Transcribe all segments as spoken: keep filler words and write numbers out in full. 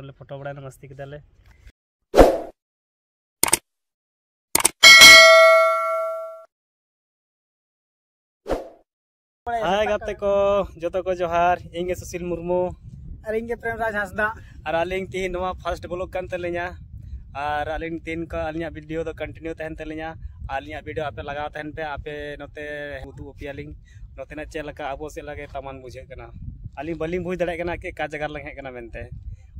Photo photo बड़ा मस्ती किदाले। हाय गाते को जोतो को जोहार, इंगे सुशील मुर्मू और इंगे प्रेमराज हांसदा और आलिंग तीन नवा फर्स्ट ब्लॉग कन तलिया और आलिंग तीन का आलिया वीडियो तो कंटिन्यू तहन तलिया। आलिया वीडियो आपे लगाव तहन पे आपे नोते उदू ओपियालिंग नोतेना चेलका अबो से लगे तमान बुझे कना आलिंग बलिंग बुझ दड़े कना के का जगह लंग है कना मेनते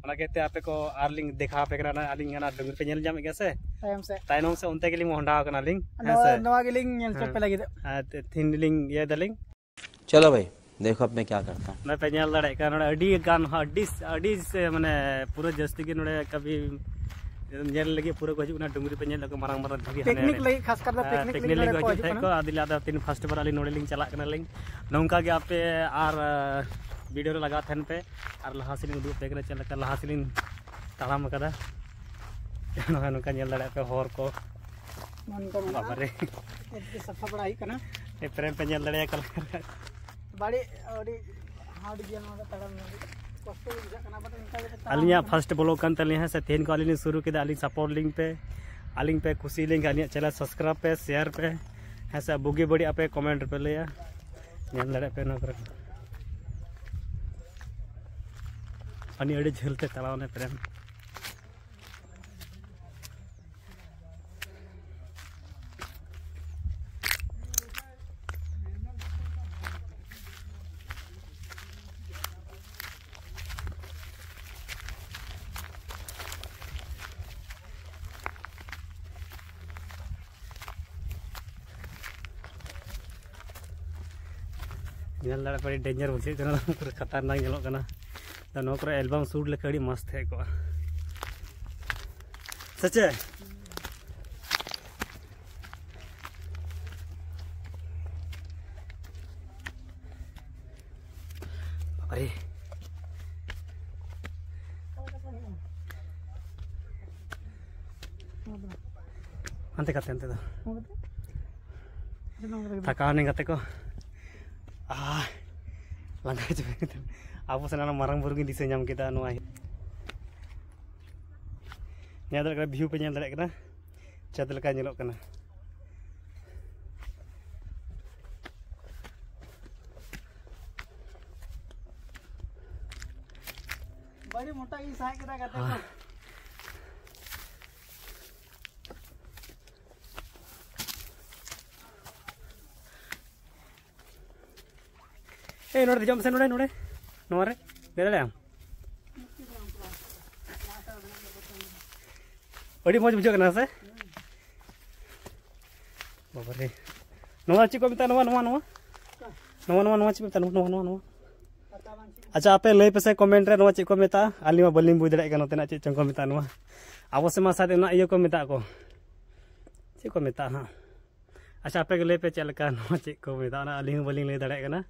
ओना केते आपे को आरलिंग देखा पे कना आलिंग ना डंगर पे नेल जाम गेसे टाइम से टाइम से उनते केलिंग होंडा कना लिंग नवा गेलिंग नेल पे लगे ते थिन लिंग ये दलिंग। चलो भाई देखो अब मैं क्या करता हूं। मैं पेनल लड़ाई का नोड़ा अडी गान अडी अडी से माने पूरा जस्ती के नोड़ा कभी नेल लगे पूरा कोजी उना डुंगरी पे नेल लगे मारंग मारंग धरी टेक्निक लगे खास करदा टेक्निक लगे कोजी को आदिलादा तीन फर्स्ट बार आली नोड़े लिंग चला कना लिंग नोंका के आपे आर वीडियो लगा थन पे आर लहासिलिंग दू पे चल लगा लहासिलिंग तालाम कदा नोका नोका नेल लड़ाई पे होर को मन को बाबरे ये सफा बड़ा ही कना ए प्रेम पे नेल लड़ाई कल बड़ी और हार्ड गेम वाला तड़म कष्ट बुझा कना बट इनका आलिया फर्स्ट ब्लॉग कन तले है से तीन काली ने शुरू के आली सपोर्ट लिंक पे आलिंग पे खुशी लिंक आलिया चैनल सब्सक्राइब पे शेयर पे है से बुगी बड़ी आपे कमेंट पे लिया नेल लड़े पे ना कर अनि अड़ी झलते तलावने प्रेम नेल लड़ा बड़ी डेंजर बुझे खतरनाक एल्बम शूट लेके अड़ी मस्त है को सचे अरे अंत करते अंत थकान गते को ah langkai juga apa senang marang burung di senyam kita nuai nyadar kena view punya nyadar kena cadel kan nyelok kena bari mota ini saya kita kata ए नोड़े जम से नोड़े नोड़े नोरे देले हम बड़ी मौज बुझो करना से बाबा रे नवा ची को बिता नवा नवा नवा नवा नवा नवा ची बिता नवा नवा नवा अच्छा आपे लई पे से कमेंट रे नवा ची को बिता आली मा बलिम बुझ दड़े कनो तेना ची चंको बिता नवा आबो से मा साथे ना इयो को बिता को ची को बिता हां अच्छा आपे लई पे चल का नवा ची को बिता ना आली मा बलिम लई दड़े कना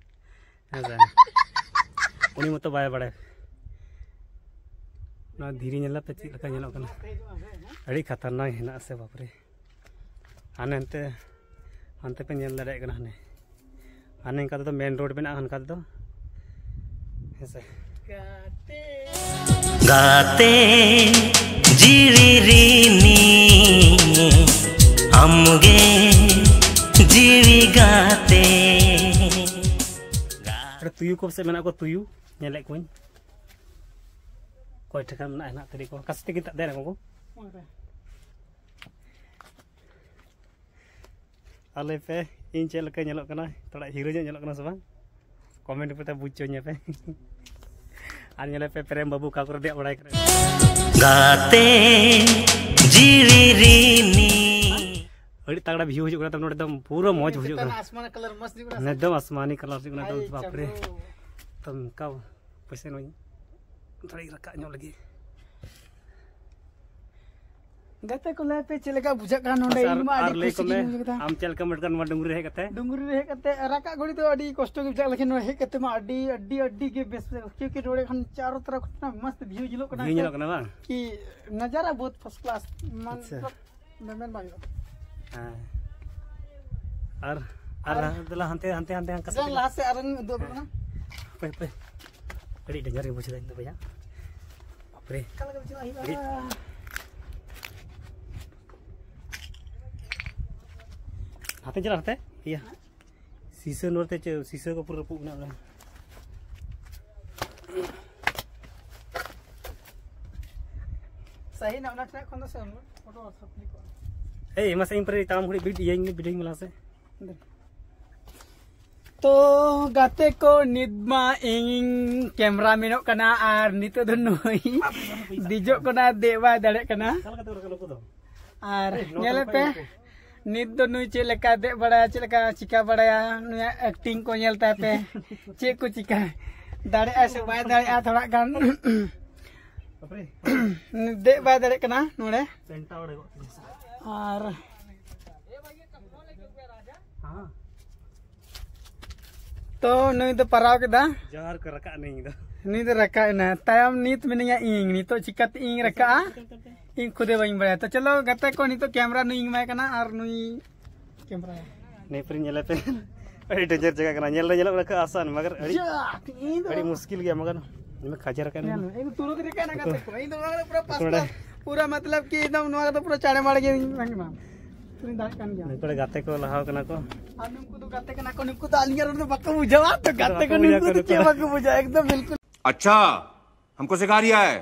उन्हीं मत बाय बड़े ना धीरे नला पे चीज लका नला कना अड़ी खतरनाक है ना से बापरे आने हनते हनते पे नल लड़े कना हने आने का तो मेन रोड पे ना हनका तो ऐसे गाते गाते जीरी रीनी हमगे जीवी गाते तुयू को से मेना को तुयू नेले कोइन कोइ ठका मेना हना तरी को कसते किता देना को आले पे इन चेल के नेलो कना थोड़ा हीरो नेलो कना से बा कमेंट पे बुझो ने पे आ नेले पे प्रेम बाबू का कर दे बड़ाई करे गाते जीरी रीनी अड़ी तगड़ा व्यू हो जकना तमन एकदम पूरा मौज हो जकना आसमान कलर मस्त दिखना एकदम आसमानी कलर दिखना तो बाप रे तुम का पैसे नहीं थोड़ी रखा नो लगी गते को ले पे चलेगा बुझा का नोडे इमा आदि को हम चल के मटकन डुंगरी रहे कते डुंगरी रहे कते रका गोड़ी तो अड़ी कष्ट के बुझा लेकिन रहे कते मा अड़ी अड़ी अड़ी के बेस क्योंकि रोडे खन चारों तरफ कितना मस्त व्यू जिलोकना जिलोकना की नजारा बहुत फर्स्ट क्लास मतलब मेमन भाई आर आर दला हंते हंते हंते हंका से लास्ट से अरन दो ना पे पे बड़ी डेंजर के पूछ दे भैया Pre. Kalau kecil aja. Hati jalan teh? Iya. Sisa nur teh je, sisa kau pura pura nak. Saya nak nak nak kau tu semua. Foto apa ni kau? Eh, masa ini pergi tamu kau bid, yang ini bidding malas eh. तो गाते को निदमा in camera मेनों कना are नितो दोनों ही दिजो कना देवा दले कना आर ये पे नित दोनों चिलका दे बड़ा चिलका चिका बड़ा नुया एक्टिंग को ये लता पे चे को चिका दले ऐसे बाय दले आ थोड़ा कन दे बाय दले कना नूडे आर तो नहीं तो पराव के दा जार कर रखा नहीं दा नहीं तो रखा है ना तायम नीत में नहीं इंग नहीं तो चिकत इंग रखा इंग खुदे वहीं बढ़ा तो चलो गत्ता को नहीं तो कैमरा नहीं इंग में करना और नहीं कैमरा नहीं पर नहीं लेते अरे डेंजर जगह करना नहीं लेते लोग रखा आसान मगर अरे मुश्किल गया मगर मैं खाजा रखा नहीं पूरा मतलब की एकदम नुआ तो पूरा चारे मार के निकले गाते को लहाव करना को हम निम्कु तो गाते करना को निम्कु तो आलिया रोड तो बक्का मुझे बात तो गाते को निम्कु तो क्या बक्का मुझे एकदम बिल्कुल अच्छा हमको सिखा रिया है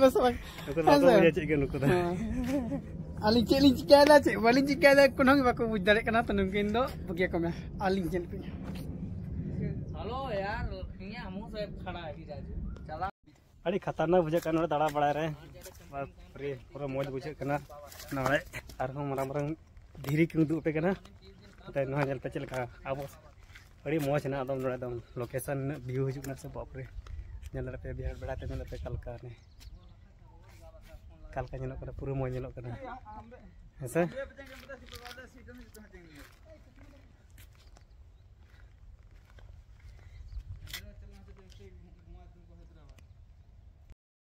बस आलिंग चेलिंग क्या ना चे वालिंग क्या ना कुनों के बक्का मुझे डरे करना तो निम्कु इंदो बकिया को मैं आलिंग चल पे हेलो यार यहाँ हम उसे खड़ा है कि अरे खतरनाक बुझे करना दाड़ा बढ़ा रहे हैं पूरा मौज बुझे करना नवाड़े और हम मरा मरा धीरे क्यों दूर पे करना तो नहा जल पे चल कहा अब अरे मौज ना दम नोड़ा दम लोकेशन व्यू हो चुका सब बापरे जल पे बिहार बढ़ाते जल पे कल का ने कल का जल करना पूरा मौज जल करना ऐसा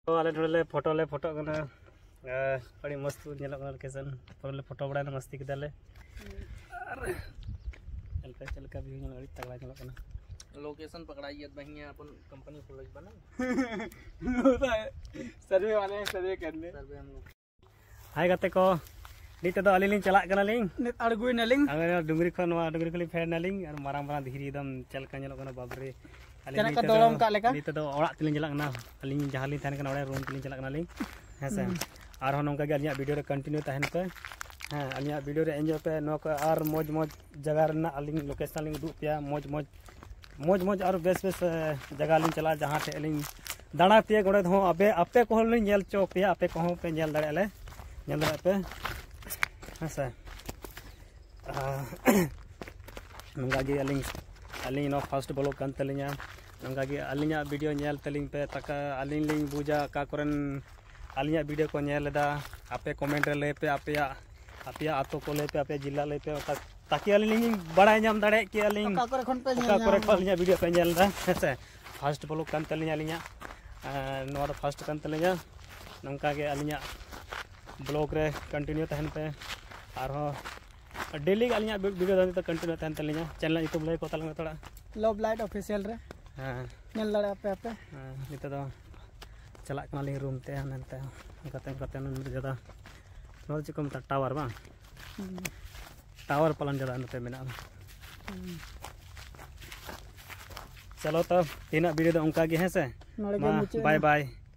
तो आले थोड़े ले फोटो ले फोटो करना बड़ी मस्त जल लोकेशन पर ले फोटो बड़ा मस्ती के दाले चल का चल का भी बड़ी तगड़ा जल करना लोकेशन पकड़ाई है बहिया अपन कंपनी खोल बना होता है सर्वे वाले सर्वे करने सर्वे हम लोग हाय गाते को नीत तो आले लिंग चला करना लिंग नीत अड़गुई ना लिंग अगर डुंगरी खन वा डुंगरी खली फेर ना लिंग और मारा मारा धीरे एकदम चल का जल करना बाबरे चला का दोलम का लेका नीत तो औड़ा तिलिन चला ना अलिन जहाली थाने का औड़ा रूम तिलिन चला ना लिंग है से और हम उनका गलिया वीडियो रे कंटिन्यू तहन पे हां अलिया वीडियो रे एंजॉय पे नो का और मौज मौज जगह रे ना अलिन लोकेशन लिंग दू पे मौज मौज मौज मौज और बेस बेस जगह लिंग चला जहां से अलिन दाणा पे गोड़े हो अबे आपे को लिंग नेल चो पे आपे को पे नेल दड़े ले नेल दड़े पे है से उनका गलिया लिंग अलिन नो फर्स्ट ब्लॉग कन तलिया नंगागे अलिया वीडियो नेल तलिंग पे तका अलिन लिंग बुझा का करन अलिया वीडियो को नेलदा आपे कमेंट रे ले पे आपे आपे आतो को ले पे आपे जिला ले पे ताकि अलिन बड़ाय नाम दड़े के अलिन का करे खन पे का करे अलिया वीडियो पे नेलदा से फर्स्ट ब्लॉग कन तलिया अलिया नो फर्स्ट कन तलिया नंगागे अलिया ब्लॉग रे कंटिन्यू तहन पे आरो डेली अलिया वीडियो दान तो कंटिन्यू तहन तलिया चैनल यूट्यूब ले को तलंग थोड़ा लव लाइट ऑफिशियल रे हाँ नल लड़ा पे पे हाँ नीत तो चला करना लिंग रूम ते नंते कते कते नंबर ज्यादा नोर चिकम ता टावर बा टावर पलन ज्यादा नते मेना चलो तो तीना वीडियो तो उनका के है से बाय बाय।